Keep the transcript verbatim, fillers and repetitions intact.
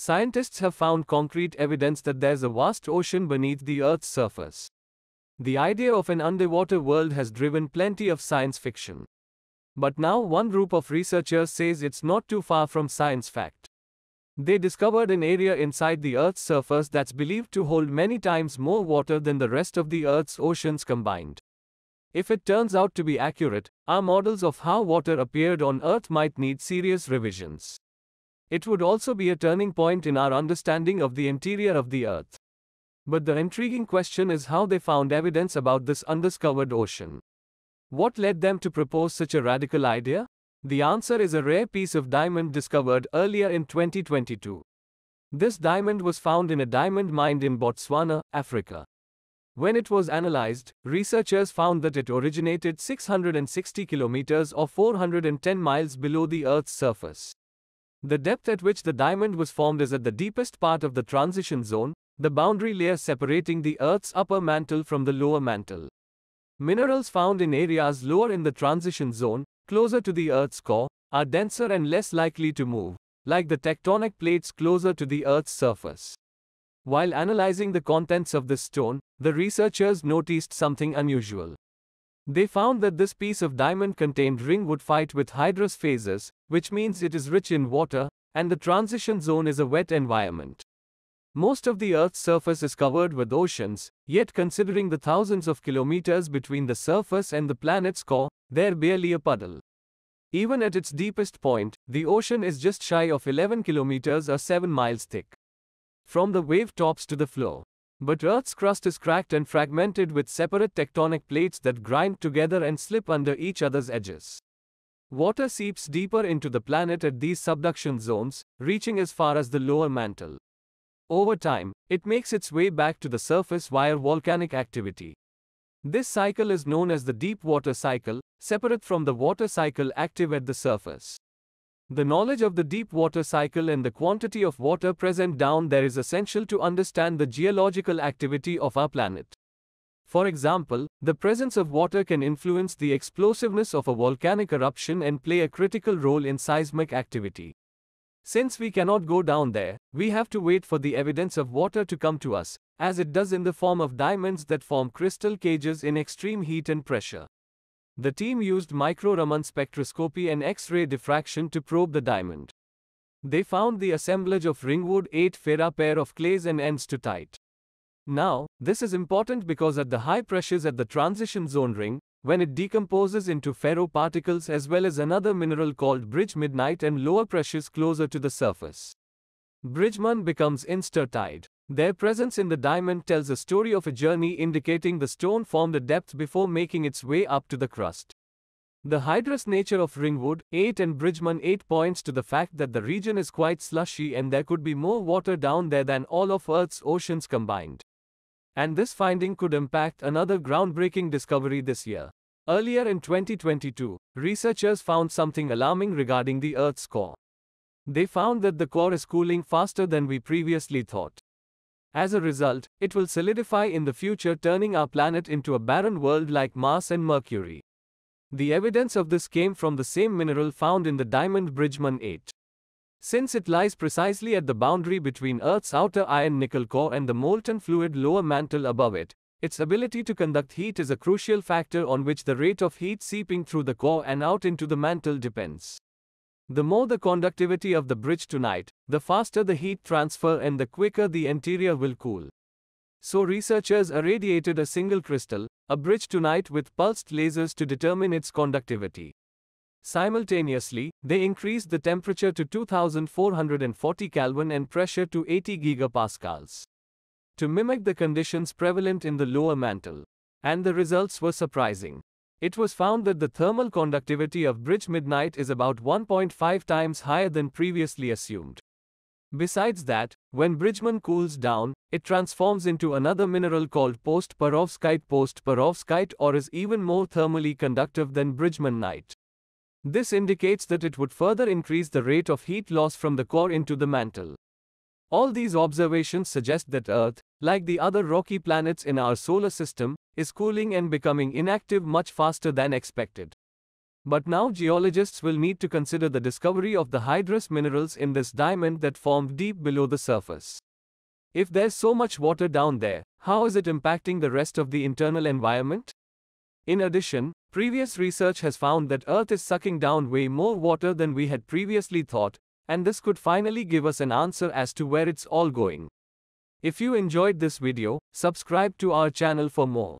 Scientists have found concrete evidence that there's a vast ocean beneath the Earth's surface. The idea of an underwater world has driven plenty of science fiction. But now one group of researchers says it's not too far from science fact. They discovered an area inside the Earth's surface that's believed to hold many times more water than the rest of the Earth's oceans combined. If it turns out to be accurate, our models of how water appeared on Earth might need serious revisions. It would also be a turning point in our understanding of the interior of the Earth. But the intriguing question is how they found evidence about this undiscovered ocean. What led them to propose such a radical idea? The answer is a rare piece of diamond discovered earlier in twenty twenty-two. This diamond was found in a diamond mine in Botswana, Africa. When it was analyzed, researchers found that it originated six hundred sixty kilometers or four hundred ten miles below the Earth's surface. The depth at which the diamond was formed is at the deepest part of the transition zone, the boundary layer separating the Earth's upper mantle from the lower mantle. Minerals found in areas lower in the transition zone, closer to the Earth's core, are denser and less likely to move, like the tectonic plates closer to the Earth's surface. While analyzing the contents of this stone, the researchers noticed something unusual. They found that this piece of diamond contained ringwoodite with hydrous phases, which means it is rich in water, and the transition zone is a wet environment. Most of the Earth's surface is covered with oceans, yet considering the thousands of kilometers between the surface and the planet's core, there's barely a puddle. Even at its deepest point, the ocean is just shy of eleven kilometers or seven miles thick, from the wave tops to the floor. But Earth's crust is cracked and fragmented with separate tectonic plates that grind together and slip under each other's edges. Water seeps deeper into the planet at these subduction zones, reaching as far as the lower mantle. Over time, it makes its way back to the surface via volcanic activity. This cycle is known as the deep water cycle, separate from the water cycle active at the surface. The knowledge of the deep water cycle and the quantity of water present down there is essential to understand the geological activity of our planet. For example, the presence of water can influence the explosiveness of a volcanic eruption and play a critical role in seismic activity. Since we cannot go down there, we have to wait for the evidence of water to come to us, as it does in the form of diamonds that form crystal cages in extreme heat and pressure. The team used micro-Raman spectroscopy and X-ray diffraction to probe the diamond. They found the assemblage of ringwoodite ferra pair of clays and ends to tight. Now, this is important because at the high pressures at the transition zone ring, when it decomposes into ferroparticles as well as another mineral called bridgmanite and lower pressures closer to the surface, bridgman becomes instertide. Their presence in the diamond tells a story of a journey indicating the stone formed a depth before making its way up to the crust. The hydrous nature of ringwoodite and bridgmanite points to the fact that the region is quite slushy and there could be more water down there than all of Earth's oceans combined. And this finding could impact another groundbreaking discovery this year. Earlier in twenty twenty-two, researchers found something alarming regarding the Earth's core. They found that the core is cooling faster than we previously thought. As a result, it will solidify in the future, turning our planet into a barren world like Mars and Mercury. The evidence of this came from the same mineral found in the diamond bridgmanite. Since it lies precisely at the boundary between Earth's outer iron-nickel core and the molten fluid lower mantle above it, its ability to conduct heat is a crucial factor on which the rate of heat seeping through the core and out into the mantle depends. The more the conductivity of the bridgmanite, the faster the heat transfer and the quicker the interior will cool. So researchers irradiated a single crystal, a bridgmanite, with pulsed lasers to determine its conductivity. Simultaneously, they increased the temperature to two thousand four hundred forty Kelvin and pressure to eighty gigapascals to mimic the conditions prevalent in the lower mantle. And the results were surprising. It was found that the thermal conductivity of bridgmanite is about one point five times higher than previously assumed. Besides that, when bridgman cools down, it transforms into another mineral called post perovskite post perovskite or is even more thermally conductive than bridgmanite. This indicates that it would further increase the rate of heat loss from the core into the mantle. All these observations suggest that Earth, like the other rocky planets in our solar system, is cooling and becoming inactive much faster than expected. But now geologists will need to consider the discovery of the hydrous minerals in this diamond that formed deep below the surface. If there's so much water down there, how is it impacting the rest of the internal environment? In addition, previous research has found that Earth is sucking down way more water than we had previously thought, and this could finally give us an answer as to where it's all going. If you enjoyed this video, subscribe to our channel for more.